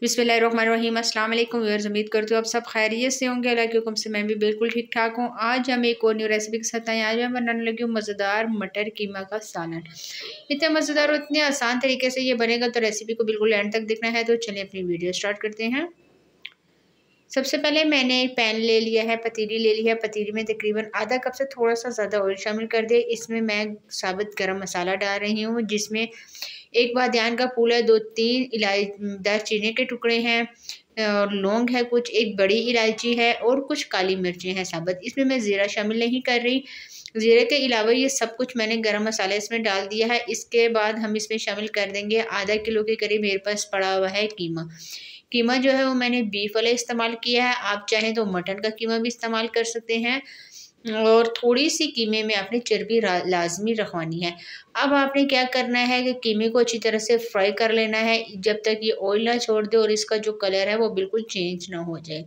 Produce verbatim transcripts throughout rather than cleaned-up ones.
बिस्मिल्लाहिर्रहमानिर्रहीम। अस्सलाम वालेकुम व्यूअर्स, उम्मीद करती हूँ आप सब खैरियत से होंगे। अल्लाह के हुक्म से मैं भी बिल्कुल ठीक ठाक हूँ। आज हम एक और न्यू रेसिपी के साथ आए। आज मैं बनाने लगी हूँ मज़ेदार मटर कीमा का सालन। इतने मज़ेदार और इतने आसान तरीके से ये बनेगा, तो रेसिपी को बिल्कुल एंड तक देखना है। तो चलिए अपनी वीडियो स्टार्ट करते हैं। सबसे पहले मैंने एक पैन ले लिया है, पतीली ले ली है। पतीली में तकरीबन आधा कप से थोड़ा सा ज़्यादा ऑयल शामिल कर दिया। इसमें मैं साबुत गरम मसाला डाल रही हूँ, जिसमें एक बादियान का फूल है, दो तीन इलायची दालचीनी के टुकड़े हैं और लौंग है कुछ, एक बड़ी इलायची है और कुछ काली मिर्चें हैं साबुत। इसमें मैं ज़ीरा शामिल नहीं कर रही। ज़ीरे के अलावा ये सब कुछ मैंने गरम मसाला इसमें डाल दिया है। इसके बाद हम इसमें शामिल कर देंगे आधा किलो के करीब मेरे पास पड़ा हुआ है कीमा। कीमा जो है वो मैंने बीफ वाला इस्तेमाल किया है, आप चाहें तो मटन का कीमा भी इस्तेमाल कर सकते हैं। और थोड़ी सी कीमे में आपने चर्बी लाजमी रखवानी है। अब आपने क्या करना है कि कीमे को अच्छी तरह से फ्राई कर लेना है, जब तक ये ऑयल ना छोड़ दे और इसका जो कलर है वो बिल्कुल चेंज ना हो जाए।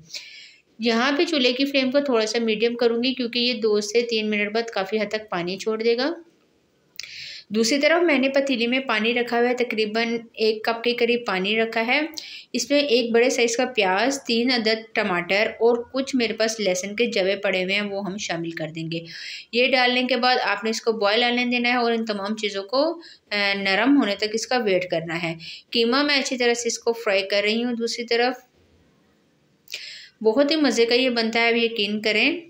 यहाँ पे चूल्हे की फ्लेम को थोड़ा सा मीडियम करूँगी, क्योंकि ये दो से तीन मिनट बाद काफ़ी हद तक पानी छोड़ देगा। दूसरी तरफ मैंने पतीली में पानी रखा हुआ है, तकरीबन एक कप के करीब पानी रखा है। इसमें एक बड़े साइज़ का प्याज, तीन अदद टमाटर और कुछ मेरे पास लहसुन के जवे पड़े हुए हैं, वो हम शामिल कर देंगे। ये डालने के बाद आपने इसको बॉयल आने देना है और इन तमाम चीज़ों को नरम होने तक इसका वेट करना है। कीमा मैं अच्छी तरह से इसको फ्राई कर रही हूँ। दूसरी तरफ बहुत ही मज़े का ये बनता है, अब यकीन करें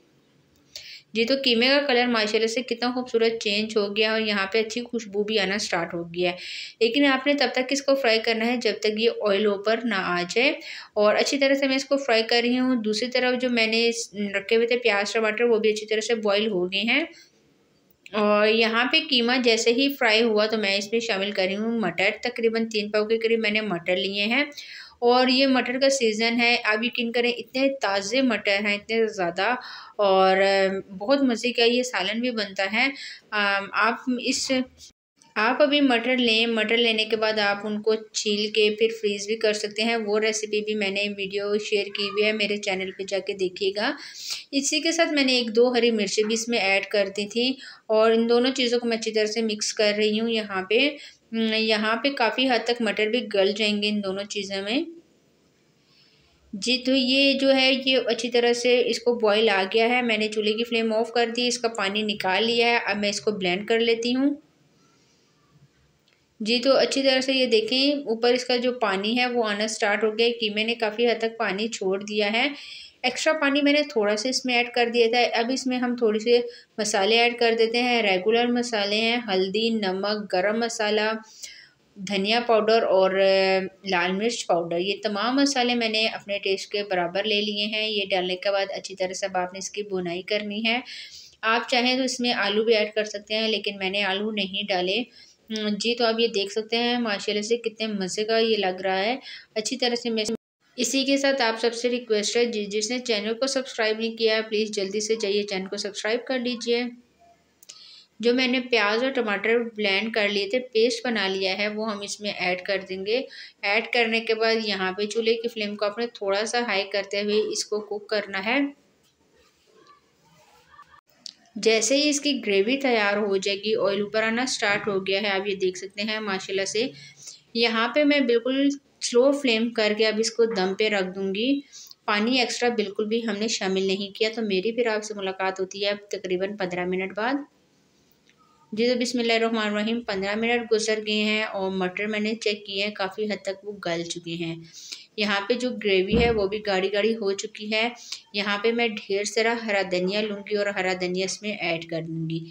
जी। तो कीमे का कलर माशाल्लाह से कितना खूबसूरत चेंज हो गया और यहाँ पे अच्छी खुशबू भी आना स्टार्ट हो गया है। लेकिन आपने तब तक इसको फ्राई करना है जब तक ये ऑयल ऊपर ना आ जाए, और अच्छी तरह से मैं इसको फ्राई कर रही हूँ। दूसरी तरफ जो मैंने रखे हुए थे प्याज टमाटर, वो भी अच्छी तरह से बॉयल हो गए हैं। और यहाँ पे कीमा जैसे ही फ्राई हुआ तो मैं इसमें शामिल कर रही हूँ मटर। तकरीबन तीन पाव के करीब मैंने मटर लिए हैं और ये मटर का सीज़न है। आप यकीन करें इतने ताज़े मटर हैं, इतने ज़्यादा, और बहुत मज़े का ये सालन भी बनता है। आप इस आप अभी मटर लें, मटर लेने के बाद आप उनको छील के फिर फ्रीज़ भी कर सकते हैं। वो रेसिपी भी मैंने वीडियो शेयर की हुई है, मेरे चैनल पे जाके देखिएगा। इसी के साथ मैंने एक दो हरी मिर्ची भी इसमें ऐड कर दी थी और इन दोनों चीज़ों को मैं अच्छी तरह से मिक्स कर रही हूँ। यहाँ पे यहाँ पे काफ़ी हद तक मटर भी गल जाएंगे इन दोनों चीज़ों में जी। तो ये जो है ये अच्छी तरह से इसको बॉयल आ गया है। मैंने चूल्हे की फ्लेम ऑफ कर दी, इसका पानी निकाल लिया है। अब मैं इसको ब्लेंड कर लेती हूँ जी। तो अच्छी तरह से ये देखें ऊपर इसका जो पानी है वो आना स्टार्ट हो गया। कीमे ने काफ़ी हद तक पानी छोड़ दिया है। एक्स्ट्रा पानी मैंने थोड़ा सा इसमें ऐड कर दिया था। अब इसमें हम थोड़े से मसाले ऐड कर देते हैं। रेगुलर मसाले हैं हल्दी, नमक, गरम मसाला, धनिया पाउडर और लाल मिर्च पाउडर। ये तमाम मसाले मैंने अपने टेस्ट के बराबर ले लिए हैं। ये डालने के बाद अच्छी तरह से अब आपने इसकी भुनाई करनी है। आप चाहें तो इसमें आलू भी ऐड कर सकते हैं, लेकिन मैंने आलू नहीं डाले जी। तो आप ये देख सकते हैं माशाल्लाह से कितने मज़े का ये लग रहा है अच्छी तरह से। मैं इसी के साथ आप सबसे रिक्वेस्ट है जी, जिसने चैनल को सब्सक्राइब नहीं किया है प्लीज़ जल्दी से जाइए चैनल को सब्सक्राइब कर लीजिए। जो मैंने प्याज और टमाटर ब्लेंड कर लिए थे, पेस्ट बना लिया है, वो हम इसमें ऐड कर देंगे। ऐड करने के बाद यहाँ पे चूल्हे की फ्लेम को आपने थोड़ा सा हाई करते हुए इसको कुक करना है। जैसे ही इसकी ग्रेवी तैयार हो जाएगी, ऑयल ऊपर आना स्टार्ट हो गया है, आप ये देख सकते हैं माशाल्लाह से। यहाँ पे मैं बिल्कुल स्लो फ्लेम करके अब इसको दम पे रख दूँगी। पानी एक्स्ट्रा बिल्कुल भी हमने शामिल नहीं किया। तो मेरी फिर आपसे मुलाकात होती है तकरीबन पंद्रह मिनट बाद जी। तो बिस्मिल्लाहिर्रहमानिर्रहीम पंद्रह मिनट गुजर गए हैं और मटर मैंने चेक किए हैं, काफ़ी हद तक वो गल चुके हैं। यहाँ पे जो ग्रेवी है वो भी गाढ़ी गाढ़ी हो चुकी है। यहाँ पे मैं ढेर सारा हरा धनिया लूँगी और हरा धनिया इसमें ऐड कर दूँगी।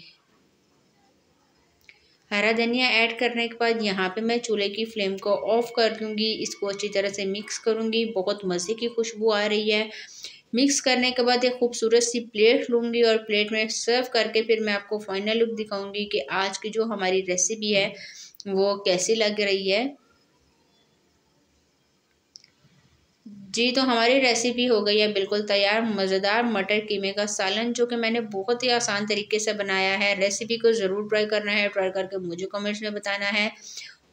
हरा धनिया ऐड करने के बाद यहाँ पे मैं चूल्हे की फ्लेम को ऑफ़ कर दूँगी। इसको अच्छी तरह से मिक्स करूँगी। बहुत मज़े की खुशबू आ रही है। मिक्स करने के बाद एक खूबसूरत सी प्लेट लूँगी और प्लेट में सर्व करके फिर मैं आपको फाइनल लुक दिखाऊंगी कि आज की जो हमारी रेसिपी है वो कैसी लग रही है जी। तो हमारी रेसिपी हो गई है बिल्कुल तैयार, मज़ेदार मटर कीमे का सालन, जो कि मैंने बहुत ही आसान तरीके से बनाया है। रेसिपी को ज़रूर ट्राई करना है, ट्राई करके मुझे कमेंट्स में बताना है।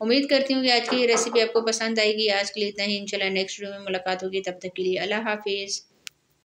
उम्मीद करती हूँ कि आज की रेसिपी आपको पसंद आएगी। आज के लिए इतना ही, इंशाल्लाह नेक्स्ट वीडियो में मुलाकात होगी। तब तक के लिए अल्लाह हाफिज़।